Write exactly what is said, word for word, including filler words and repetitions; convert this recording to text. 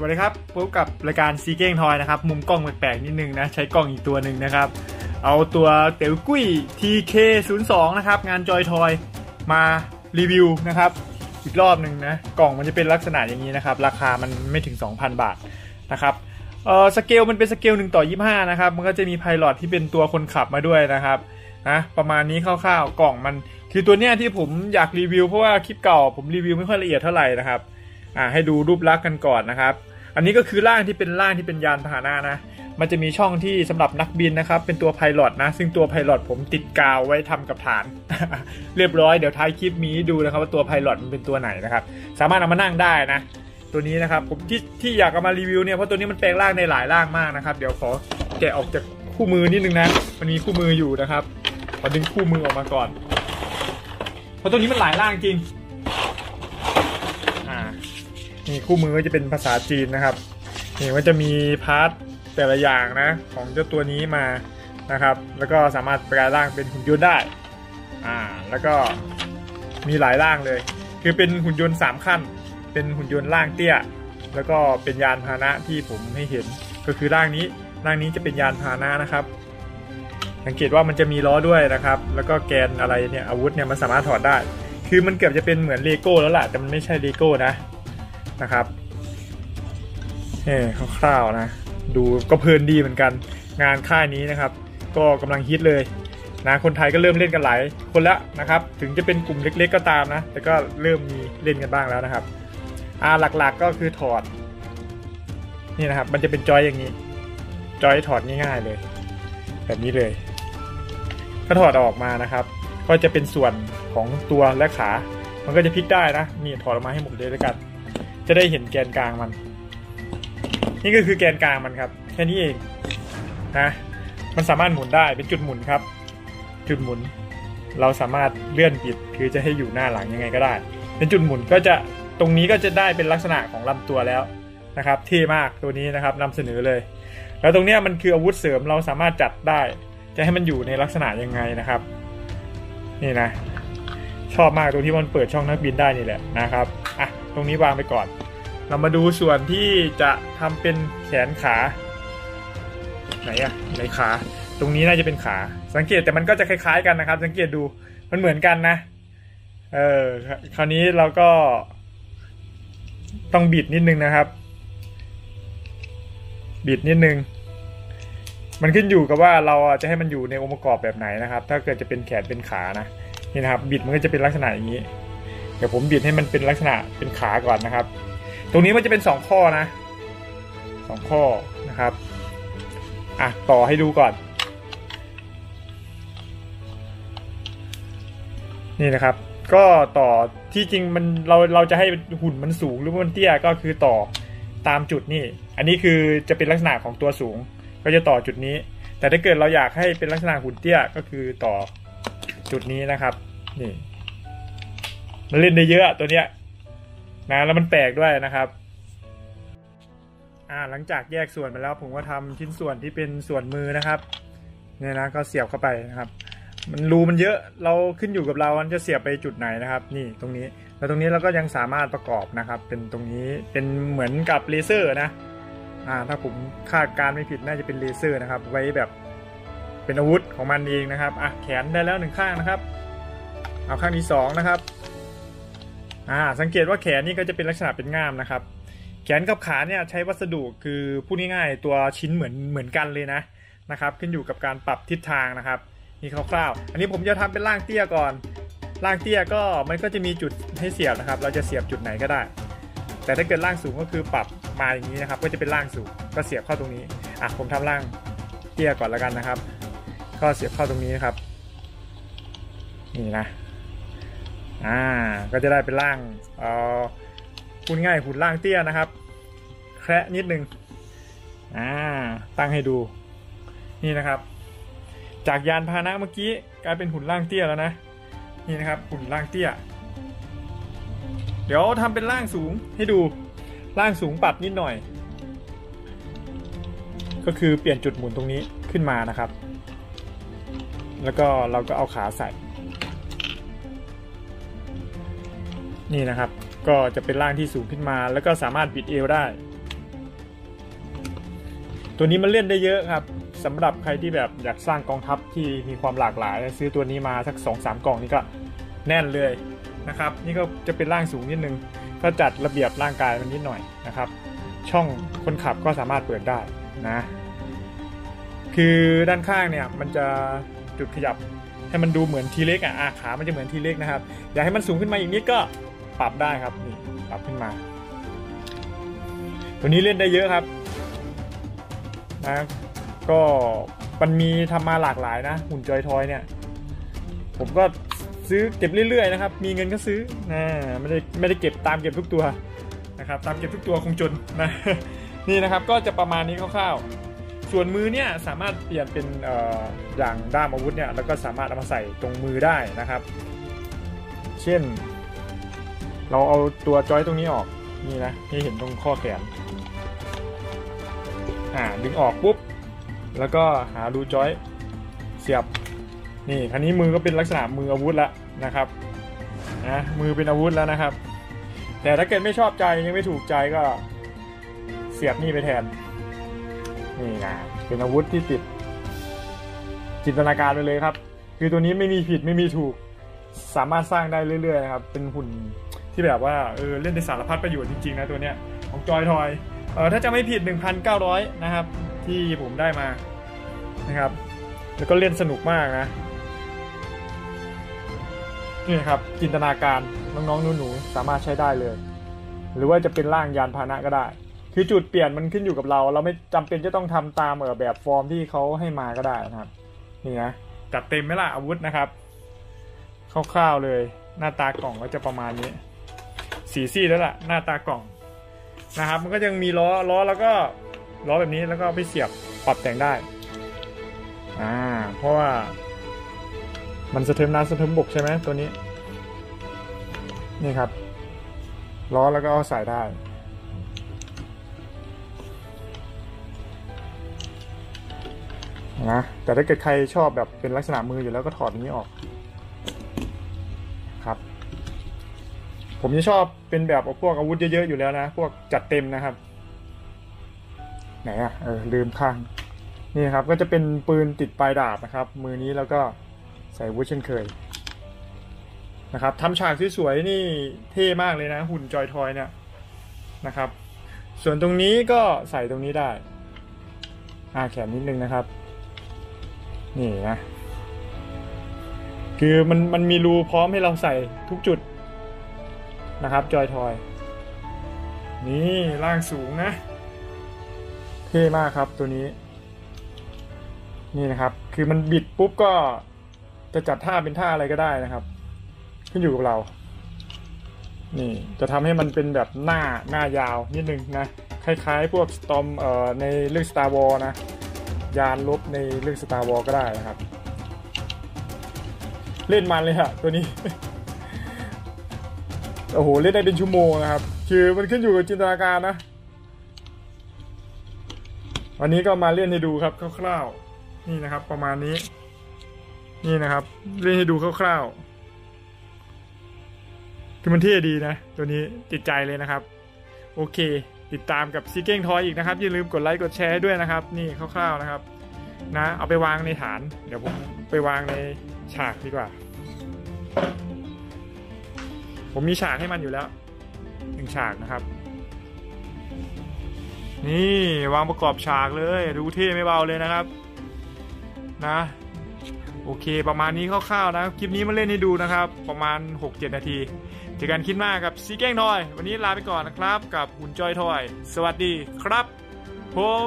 สวัสดีครับพบกับรายการซีเก้งทอยนะครับมุมกล้องแปลกๆนิดนึงนะใช้กล้องอีกตัวหนึ่งนะครับเอาตัวเต๋วกุ้ย ที เค ศูนย์ สอง นะครับงานจอยทอยมารีวิวนะครับอีกรอบหนึ่งนะกล่องมันจะเป็นลักษณะอย่างนี้นะครับราคามันไม่ถึง สองพัน บาทนะครับเออสเกลมันเป็นสเกลหนึ่งต่อยี่สิบห้านะครับมันก็จะมีไพลอตที่เป็นตัวคนขับมาด้วยนะครับนะประมาณนี้คร่าวๆกล่องมันคือตัวเนี้ยที่ผมอยากรีวิวเพราะว่าคลิปเก่าผมรีวิวไม่ค่อยละเอียดเท่าไหร่นะครับอ่าให้ดูรูปลักษณ์กันก่อนนะครับอันนี้ก็คือร่างที่เป็นร่างที่เป็นยานพาหนะนะมันจะมีช่องที่สำหรับนักบินนะครับเป็นตัวไพลอตนะซึ่งตัวไพลอตผมติดกาวไว้ทำกับฐาน เรียบร้อยเดี๋ยวท้ายคลิปมีดูนะครับว่าตัวไพลอตมันเป็นตัวไหนนะครับสามารถเอามานั่งได้นะตัวนี้นะครับผมที่ที่อยากเอามารีวิวเนี่ยเพราะตัวนี้มันแปลงร่างในหลายร่างมากนะครับเดี๋ยวขอแกะออกจากคู่มือนิดนึงนะมันมีคู่มืออยู่นะครับขอดึงคู่มือออกมาก่อนเพราะตัวนี้มันหลายร่างจริงอ่านี่คู่มือก็จะเป็นภาษาจีนนะครับนี่มันจะมีพาร์ทแต่ละอย่างนะของเจ้าตัวนี้มานะครับแล้วก็สามารถแปลงร่างเป็นหุ่นยนต์ได้อ่าแล้วก็มีหลายร่างเลยคือเป็นหุ่นยนต์สามขั้นเป็นหุ่นยนต์ร่างเตี้ยแล้วก็เป็นยานพาหนะที่ผมให้เห็นก็คือร่างนี้ร่างนี้จะเป็นยานพาหนะนะครับสังเกตว่ามันจะมีล้อด้วยนะครับแล้วก็แกนอะไรเนี่ยอาวุธเนี่ยมันสามารถถอดได้คือมันเกือบจะเป็นเหมือนเลโก้แล้วล่ะแต่มันไม่ใช่เลโก้นะนะครับเฮ้คร่าวๆนะดูก็เพลินดีเหมือนกันงานค่ายนี้นะครับก็กำลังฮิตเลยนะคนไทยก็เริ่มเล่นกันหลายคนแล้วนะครับถึงจะเป็นกลุ่มเล็กๆก็ตามนะแต่ก็เริ่มมีเล่นกันบ้างแล้วนะครับอ่าหลักๆก็คือถอดนี่นะครับมันจะเป็นจอยอย่างนี้จอยถอดง่ายๆเลยแบบนี้เลยก็ถอดออกมานะครับก็จะเป็นส่วนของตัวและขามันก็จะพลิกได้นะนี่ถอดออกมาให้หมดเลยแล้วกันจะได้เห็นแกนกลางมันนี่ก็คือแกนกลางมันครับแค่นี้เองนะมันสามารถหมุนได้เป็นจุดหมุนครับจุดหมุนเราสามารถเลื่อนบิดคือจะให้อยู่หน้าหลังยังไงก็ได้เป็นจุดหมุนก็จะตรงนี้ก็จะได้เป็นลักษณะของลำตัวแล้วนะครับเท่มากตัวนี้นะครับนำเสนอเลยแล้วตรงนี้มันคืออาวุธเสริมเราสามารถจัดได้จะให้มันอยู่ในลักษณะยังไงนะครับนี่นะชอบมากตรงที่มันเปิดช่องนักบินได้นี่แหละนะครับอ่ะตรงนี้วางไปก่อนเรามาดูส่วนที่จะทำเป็นแขนขาไหนอะไหนขาตรงนี้น่าจะเป็นขาสังเกตแต่มันก็จะคล้ายๆกันนะครับสังเกตดูมันเหมือนกันนะเออคราวนี้เราก็ต้องบิดนิดนึงนะครับบิดนิดนึงมันขึ้นอยู่กับว่าเราจะให้มันอยู่ในองค์ประกอบแบบไหนนะครับถ้าเกิดจะเป็นแขนเป็นขานะนี่นะครับบิดมันก็จะเป็นลักษณะอย่างนี้เดี๋ยวผมบิดให้มันเป็นลักษณะเป็นขาก่อนนะครับตรงนี้มันจะเป็นสองข้อนะสองข้อนะครับอ่ะต่อให้ดูก่อนนี่นะครับก็ต่อที่จริงมันเราเราจะให้หุ่นมันสูงหรือว่ามันเตี้ยก็คือต่อตามจุดนี่อันนี้คือจะเป็นลักษณะของตัวสูงก็จะต่อจุดนี้แต่ถ้าเกิดเราอยากให้เป็นลักษณะหุ่นเตี้ยก็คือต่อจุดนี้นะครับนี่มันเล่นได้เยอะตัวเนี้ยนะแล้วมันแปลกด้วยนะครับอ่าหลังจากแยกส่วนมาแล้วผมก็ทำชิ้นส่วนที่เป็นส่วนมือนะครับเนี่ยนะก็เสียบเข้าไปนะครับมันรูมันเยอะเราขึ้นอยู่กับเรามันจะเสียบไปจุดไหนนะครับนี่ตรงนี้แล้วตรงนี้เราก็ยังสามารถประกอบนะครับเป็นตรงนี้เป็นเหมือนกับเลเซอร์นะอ่าถ้าผมคาดการไม่ผิดน่าจะเป็นเลเซอร์นะครับไว้แบบเป็นอาวุธของมันเองนะครับอ่ะแขนได้แล้วหนึ่งข้างนะครับเอาข้างที่สองนะครับอ่าสังเกตว่าแขนนี่ก็จะเป็นลักษณะเป็นง่ามนะครับแขนกับขาเนี่ยใช้วัสดุคือพูดง่ายๆตัวชิ้นเหมือนเหมือนกันเลยนะนะครับขึ้นอยู่กับการปรับทิศทางนะครับนี่คร่าวๆอันนี้ผมจะทำเป็นร่างเตี้ยก่อนร่างเตี้ยก็มันก็จะมีจุดให้เสียบนะครับเราจะเสียบจุดไหนก็ได้แต่ถ้าเกิดร่างสูงก็คือปรับมาอย่างนี้นะครับก็จะเป็นร่างสูงก็เสียบเข้าตรงนี้อ่ะผมทำร่างเตี้ยก่อนแล้วกันนะครับก็เสียบเข้าตรงนี้นะครับนี่นะอ่าก็จะได้เป็นร่างเอ่อพูดง่ายหุ่นร่างเตี้ยนะครับแคระนิดนึงอ่าตั้งให้ดูนี่นะครับจากยานพาหนะเมื่อกี้กลายเป็นหุ่นร่างเตี้ยแล้วนะนี่นะครับหุ่นร่างเตี้ยเดี๋ยวทำเป็นร่างสูงให้ดูร่างสูงปรับนิดหน่อยก็คือเปลี่ยนจุดหมุนตรงนี้ขึ้นมานะครับแล้วก็เราก็เอาขาใส่นี่นะครับก็จะเป็นร่างที่สูงขึ้นมาแล้วก็สามารถบิดเอวได้ ตัวนี้มันเล่นได้เยอะครับสำหรับใครที่แบบอยากสร้างกองทัพที่มีความหลากหลายซื้อตัวนี้มาสัก สองถึงสาม กล่องนี่ก็แน่นเลยนะครับนี่ก็จะเป็นร่างสูงนิดนึงก็จัดระเบียบร่างกายมันนิดหน่อยนะครับช่องคนขับก็สามารถเปิดได้นะคือด้านข้างเนี่ยมันจะจุดขยับให้มันดูเหมือนทีเล็กอ่ะขามันจะเหมือนทีเล็กนะครับอยากให้มันสูงขึ้นมาอีกนิดก็ปรับได้ครับนี่ปรับขึ้นมาตัวนี้เล่นได้เยอะครับนะก็มันมีทำมาหลากหลายนะหุ่นจอยทอยเนี่ยผมก็ซื้อเก็บเรื่อยๆนะครับมีเงินก็ซื้อนะไม่ได้ไม่ได้เก็บตามเก็บทุกตัวนะครับตามเก็บทุกตัวคงจนนะนี่นะครับก็จะประมาณนี้คร่าวๆส่วนมือเนี่ยสามารถเปลี่ยนเป็น อ, อย่างด้ามอาวุธเนี่ยแล้วก็สามารถเอามาใส่ตรงมือได้นะครับเช่นเราเอาตัวจอยตรงนี้ออกนี่นะที่เห็นตรงข้อแขนอ่าดึงออกปุ๊บแล้วก็หารูจอยเสียบนี่คราวนี้มือก็เป็นลักษณะมืออาวุธแล้วนะครับนะมือเป็นอาวุธแล้วนะครับแต่ถ้าเกิดไม่ชอบใจยังไม่ถูกใจก็เสียบนี่ไปแทนนี่นะเป็นอาวุธที่ติดจินตนาการไปเลยครับคือตัวนี้ไม่มีผิดไม่มีถูกสามารถสร้างได้เรื่อยๆนะครับเป็นหุ่นที่แบบว่าเออเล่นในสารพัดประโยชน์จริงๆนะตัวเนี้ยของจอยทอยเออถ้าจะไม่ผิด หนึ่งพันเก้าร้อย นะครับที่ผมได้มานะครับแล้วก็เล่นสนุกมากนะนี่ครับจินตนาการน้องๆหนูๆสามารถใช้ได้เลยหรือว่าจะเป็นร่างยานพาหนะก็ได้คือจุดเปลี่ยนมันขึ้นอยู่กับเราเราไม่จำเป็นจะต้องทำตามแบบฟอร์มที่เขาให้มาก็ได้นะครับนี่นะจัดเต็มไหมล่ะอาวุธนะครับคร่าวๆเลยหน้าตากล่องก็จะประมาณนี้สีซี่แล้วล่ะหน้าตากล่องนะครับมันก็ยังมีล้อล้อแล้วก็ล้อแบบนี้แล้วก็ไปเสียบปรับแต่งได้อ่าเพราะว่ามันสะเทิมน้ำสะเทิมบกใช่ไหมตัวนี้นี่ครับล้อแล้วก็เอาใส่ได้นะแต่ถ้าเกิดใครชอบแบบเป็นลักษณะมืออยู่แล้วก็ถอดนี้ออกครับผมจะชอบเป็นแบบพวกอาวุธเยอะๆอยู่แล้วนะพวกจัดเต็มนะครับไหนอะเออลืมข้างนี่ครับก็จะเป็นปืนติดปลายดาบนะครับมือนี้แล้วก็ใส่วุ้นเช่นเคยนะครับทำฉากสวยๆนี่เท่มากเลยนะหุ่นจอยทอยเนี่ยนะครับส่วนตรงนี้ก็ใส่ตรงนี้ได้อาแขนนิดนึงนะครับนี่นะคือมันมันมีรูพร้อมให้เราใส่ทุกจุดนะครับจอยทอยนี่ร่างสูงนะเท่มากครับตัวนี้นี่นะครับคือมันบิดปุ๊บก็จะจัดท่าเป็นท่าอะไรก็ได้นะครับขึ้นอยู่กับเรานี่จะทำให้มันเป็นแบบหน้าหน้ายาวนิดนึงนะคล้ายๆพวกสตอมเอ่อในเรื่อง Star Wars นะยานลบในเรื่อง Star Wars ก็ได้นะครับเล่นมันเลยฮะตัวนี้ โอ้โหเล่นได้เป็นชั่วโมงนะครับคือมันขึ้นอยู่กับจินตนาการนะวันนี้ก็มาเล่นให้ดูครับคร่าวๆนี่นะครับประมาณนี้นี่นะครับเล่นให้ดูคร่าวๆคือมันเท่ดีนะตัวนี้ติดใจเลยนะครับโอเคติดตามกับซีเก้งทอยอีกนะครับอย่าลืมกดไลค์กดแชร์ด้วยนะครับนี่คร่าวๆนะครับนะเอาไปวางในฐานเดี๋ยวผมไปวางในฉากดีกว่าผมมีฉากให้มันอยู่แล้วหนึ่งฉากนะครับนี่วางประกอบฉากเลยดูเท่ไม่เบาเลยนะครับนะโอเคประมาณนี้คร่าวๆนะคลิปนี้มาเล่นให้ดูนะครับประมาณ หกถึงเจ็ด นาทีเจอกันคลิปหน้ากับซีเก้งทอยวันนี้ลาไปก่อนนะครับกับหุ่นจอยทอยสวัสดีครับผม